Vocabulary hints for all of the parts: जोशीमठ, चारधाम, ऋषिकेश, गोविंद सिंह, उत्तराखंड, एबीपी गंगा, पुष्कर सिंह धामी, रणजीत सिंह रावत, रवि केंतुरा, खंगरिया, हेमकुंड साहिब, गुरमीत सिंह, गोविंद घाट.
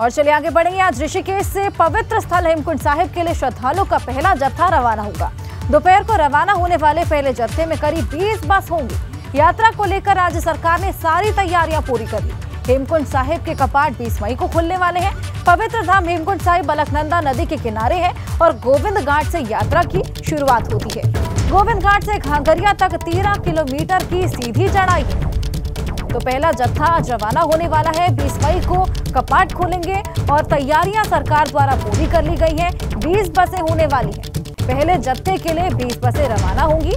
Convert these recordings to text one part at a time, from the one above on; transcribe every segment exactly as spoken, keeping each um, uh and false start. और चलिए आगे बढ़ेंगे। आज ऋषिकेश से पवित्र स्थल हेमकुंड साहिब के लिए श्रद्धालुओं का पहला जत्था रवाना होगा। दोपहर को रवाना होने वाले पहले जत्थे में करीब बीस बस होंगी। यात्रा को लेकर राज्य सरकार ने सारी तैयारियां पूरी कर ली। हेमकुंड साहिब के कपाट बीस मई को खुलने वाले हैं। पवित्र धाम हेमकुंड साहिब अलकनंदा नदी के किनारे है और गोविंद घाट से यात्रा की शुरुआत होती है। गोविंद घाट से खंगरिया तक तेरह किलोमीटर की सीधी चढ़ाई है। तो पहला जत्था आज रवाना होने वाला है। बीस मई को कपाट खोलेंगे और तैयारियां सरकार द्वारा पूरी कर ली गई हैं। बीस बसें होने वाली हैं। पहले जत्थे के लिए बीस बसें रवाना होंगी।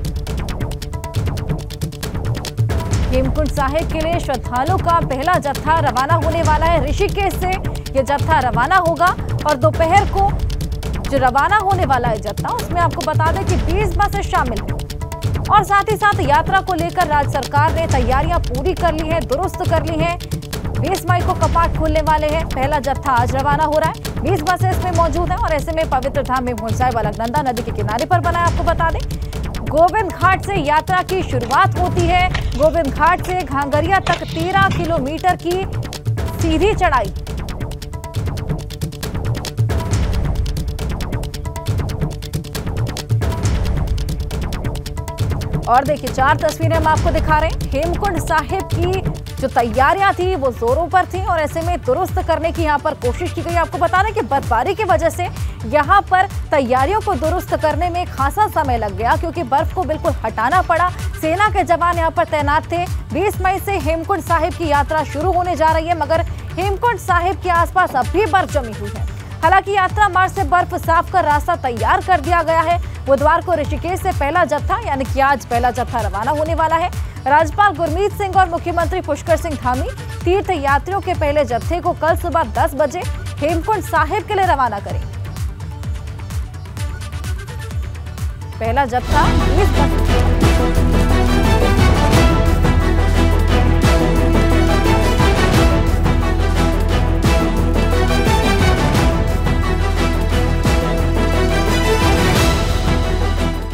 हेमकुंड साहिब के लिए श्रद्धालुओं का पहला जत्था रवाना होने वाला है। ऋषिकेश से यह जत्था रवाना होगा और दोपहर को जो रवाना होने वाला है जत्था, उसमें आपको बता दें कि बीस बसें शामिल हैं। और साथ ही साथ यात्रा को लेकर राज्य सरकार ने तैयारियां पूरी कर ली है, दुरुस्त कर ली है। बीस मई को कपाट खुलने वाले हैं। पहला जत्था आज रवाना हो रहा है। बीस बसें इसमें मौजूद हैं और ऐसे में पवित्र धाम हेमकुंड साहिब अलकनंदा नदी के किनारे पर बना है। आपको बता दें गोविंद घाट से यात्रा की शुरुआत होती है। गोविंद घाट से घांगरिया तक तेरह किलोमीटर की सीधी चढ़ाई। और देखिए चार तस्वीरें हम आपको दिखा रहे हैं। हेमकुंड साहिब की जो तैयारियां थी वो जोरों पर थी और ऐसे में दुरुस्त करने की यहां पर कोशिश की गई। आपको बता दें कि बर्फबारी की वजह से यहां पर तैयारियों को दुरुस्त करने में खासा समय लग गया, क्योंकि बर्फ को बिल्कुल हटाना पड़ा। सेना के जवान यहां पर तैनात थे। बीस मई से हेमकुंड साहिब की यात्रा शुरू होने जा रही है, मगर हेमकुंड साहिब के आसपास अब भी बर्फ जमी हुई है। हालांकि यात्रा मार्ग से बर्फ साफ कर रास्ता तैयार कर दिया गया है। बुधवार को ऋषिकेश से पहला जत्था यानी कि आज पहला जत्था रवाना होने वाला है। राज्यपाल गुरमीत सिंह और मुख्यमंत्री पुष्कर सिंह धामी तीर्थ यात्रियों के पहले जत्थे को कल सुबह दस बजे हेमकुंड साहिब के लिए रवाना करें। पहला जत्था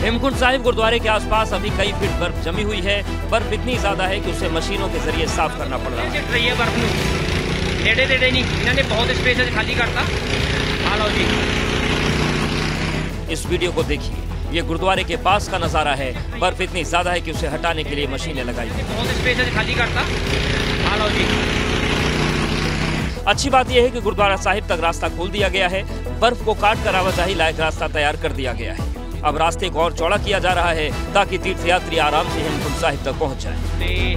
हेमकुंड साहिब गुरुद्वारे के आसपास अभी कई फीट बर्फ जमी हुई है। बर्फ इतनी ज्यादा है कि उसे मशीनों के जरिए साफ करना पड़ रहा है। बर्फ नेड़े नेड़े नहीं, इन्होंने बहुत स्पेस खाली करता। हालो जी, इस वीडियो को देखिए। ये गुरुद्वारे के पास का नजारा है। बर्फ इतनी ज्यादा है कि उसे हटाने के लिए मशीनें लगाई हैं। बहुत स्पेस खाली करता। हालो जी, अच्छी बात यह है कि गुरुद्वारा साहिब तक रास्ता खोल दिया गया है। बर्फ को काट कर आवाजाही लायक रास्ता तैयार कर दिया गया है। अब रास्ते को और चौड़ा किया जा रहा है ताकि तीर्थयात्री आराम से हेमकुंड साहिब तक पहुंच जाएं।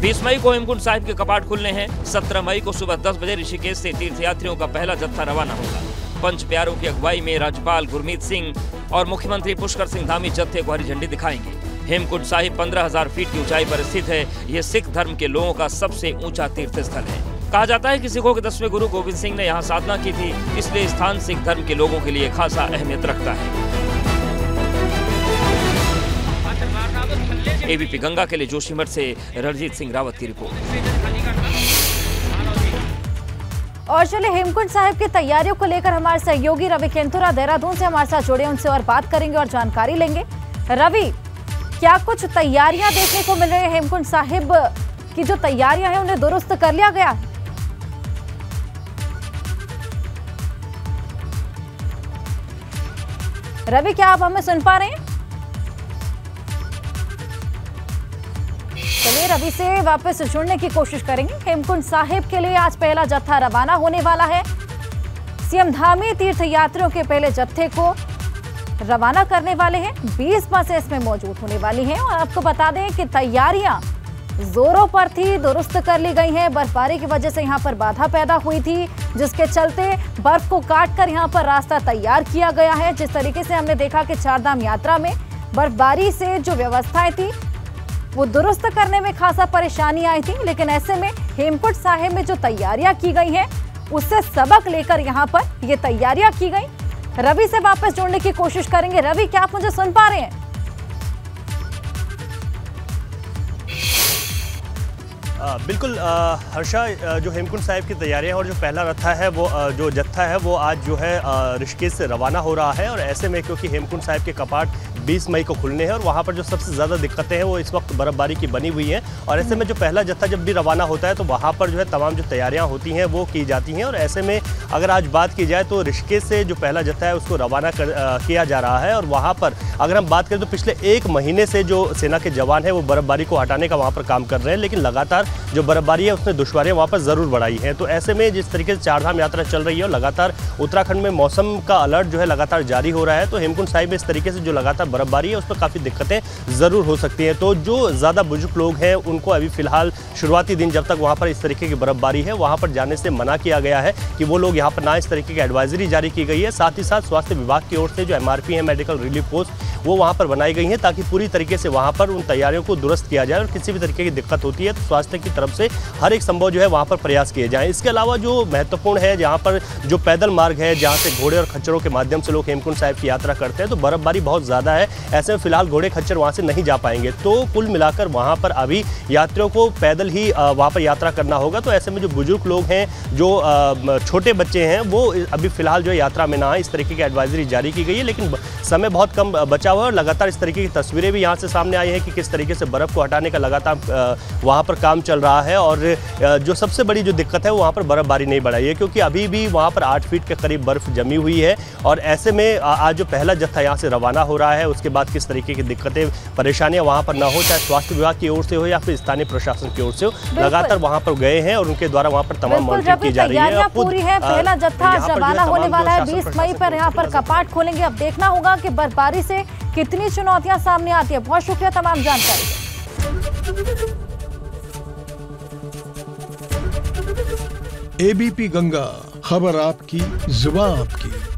बीस मई को हेमकुंड साहिब के कपाट खुलने हैं। सत्रह मई को सुबह दस बजे ऋषिकेश से तीर्थयात्रियों का पहला जत्था रवाना होगा। पंच प्यारों की अगुवाई में राज्यपाल गुरमीत सिंह और मुख्यमंत्री पुष्कर सिंह धामी जत्थे को हरी झंडी दिखाएंगे। हेमकुंड साहिब पंद्रह हजार फीट की ऊंचाई पर स्थित है। यह सिख धर्म के लोगों का सबसे ऊंचा तीर्थ स्थल है। कहा जाता है कि सिखों के दसवें गुरु गोविंद सिंह ने यहाँ साधना की थी, इसलिए स्थान सिख धर्म के लोगों के लिए खासा अहमियत रखता है। एबीपी गंगा के लिए जोशीमठ से रणजीत सिंह रावत की रिपोर्ट। और चलिए हेमकुंड साहिब की तैयारियों को लेकर हमारे सहयोगी रवि केंतुरा देहरादून से हमारे साथ जुड़े, उनसे और बात करेंगे और जानकारी लेंगे। रवि, क्या कुछ तैयारियां देखने को मिल रही है? हेमकुंड साहिब की जो तैयारियां हैं उन्हें दुरुस्त कर लिया गया है? रवि, क्या आप हमें सुन पा रहे हैं? चलिए रवि से वापस जुड़ने की कोशिश करेंगे। हेमकुंड साहिब के लिए आज पहला जत्था रवाना होने वाला है। सीएम धामी तीर्थ यात्रियों के पहले जत्थे को रवाना करने वाले हैं। बीस बसें इसमें मौजूद होने वाली हैं और आपको बता दें कि तैयारियां जोरों पर थी, दुरुस्त कर ली गई हैं। बर्फबारी की वजह से यहाँ पर बाधा पैदा हुई थी, जिसके चलते बर्फ को काट कर यहाँ पर रास्ता तैयार किया गया है। जिस तरीके से हमने देखा कि चारधाम यात्रा में बर्फबारी से जो व्यवस्थाएं थी वो दुरुस्त करने में खासा परेशानी आई थी, लेकिन ऐसे में हेमकुंड साहिब में जो तैयारियां की गई हैं उससे सबक लेकर यहाँ पर ये तैयारियां की गई। रवि से वापस जोड़ने की कोशिश करेंगे। रवि, क्या आप मुझे सुन पा रहे हैं? आ, बिल्कुल आ, हर्षा, जो हेमकुंड साहिब की तैयारियां और जो पहला रथा है वो आ, जो जत्था है वो आज जो है ऋषिकेश से रवाना हो रहा है। और ऐसे में क्योंकि हेमकुंड साहिब के कपाट बीस मई को खुलने हैं और वहाँ पर जो सबसे ज़्यादा दिक्कतें हैं वो इस वक्त बर्फबारी की बनी हुई हैं। और ऐसे में जो पहला जत्था जब भी रवाना होता है तो वहाँ पर जो है तमाम जो तैयारियाँ होती हैं वो की जाती हैं। और ऐसे में अगर आज बात की जाए तो ऋषिकेश से जो पहला जत्था है उसको रवाना कर, आ, किया जा रहा है। और वहाँ पर अगर हम बात करें तो पिछले एक महीने से जो सेना के जवान हैं वो बर्फबारी को हटाने का वहाँ पर काम कर रहे हैं, लेकिन लगातार जो बर्फबारी है उसने दुश्वारियाँ वहाँ पर ज़रूर बढ़ाई हैं। तो ऐसे में जिस तरीके से चारधाम यात्रा चल रही है और लगातार उत्तराखंड में मौसम का अलर्ट जो है लगातार जारी हो रहा है, तो हेमकुंड साहिब में इस तरीके से जो लगातार बर्फबारी है उस पर काफ़ी दिक्कतें ज़रूर हो सकती हैं। तो जो ज़्यादा बुजुर्ग लोग हैं उनको अभी फिलहाल शुरुआती दिन जब तक वहाँ पर इस तरीके की बर्फबारी है वहाँ पर जाने से मना किया गया है कि वो लोग यहाँ पर ना, इस तरीके की एडवाइजरी जारी की गई है। साथ ही साथ स्वास्थ्य विभाग की ओर से जो एम आर पी है, मेडिकल रिलीफ पोस्ट, वो वहाँ पर बनाई गई हैं ताकि पूरी तरीके से वहाँ पर उन तैयारियों को दुरुस्त किया जाए और किसी भी तरीके की दिक्कत होती है तो स्वास्थ्य की तरफ से हर एक संभव जो है वहाँ पर प्रयास किए जाएँ। इसके अलावा जो महत्वपूर्ण है, जहाँ पर जो पैदल मार्ग है जहाँ से घोड़े और खच्चरों के माध्यम से लोग हेमकुंड साहिब की यात्रा करते हैं, तो बर्फबारी बहुत ज़्यादा है, ऐसे में फिलहाल घोड़े खच्चर वहाँ से नहीं जा पाएंगे। तो कुल मिलाकर वहाँ पर अभी यात्रियों को पैदल ही वहाँ पर यात्रा करना होगा। तो ऐसे में जो बुजुर्ग लोग हैं, जो छोटे बच्चे हैं, वो अभी फिलहाल जो यात्रा में ना आए, इस तरीके की एडवाइजरी जारी की गई है। लेकिन समय बहुत कम बचा हुआ है और लगातार इस तरीके की तस्वीरें भी यहाँ से सामने आई हैं कि किस तरीके से बर्फ़ को हटाने का लगातार वहाँ पर काम चल रहा है। और जो सबसे बड़ी जो दिक्कत है वहाँ पर बर्फबारी नहीं बढ़ाई है, क्योंकि अभी भी वहाँ पर आठ फीट के करीब बर्फ़ जमी हुई है। और ऐसे में आज जो पहला जत्था यहाँ से रवाना हो रहा है उसके बाद किस तरीके की दिक्कतें, परेशानियाँ वहाँ पर ना हो, चाहे स्वास्थ्य विभाग की ओर से हो या फिर स्थानीय प्रशासन की ओर से हो, लगातार वहाँ पर गए हैं और उनके द्वारा वहाँ पर तमाम मॉनिटरिंग की जा रही है। पूरी है पहला जत्था रवाना होने वाला है बीस मई पर, यहाँ पर कपाट खोलेंगे। अब देखना होगा कि बर्फबारी से कितनी चुनौतियां सामने आती है। बहुत शुक्रिया तमाम जानकारी। एबीपी गंगा, खबर आपकी, जुबान आपकी।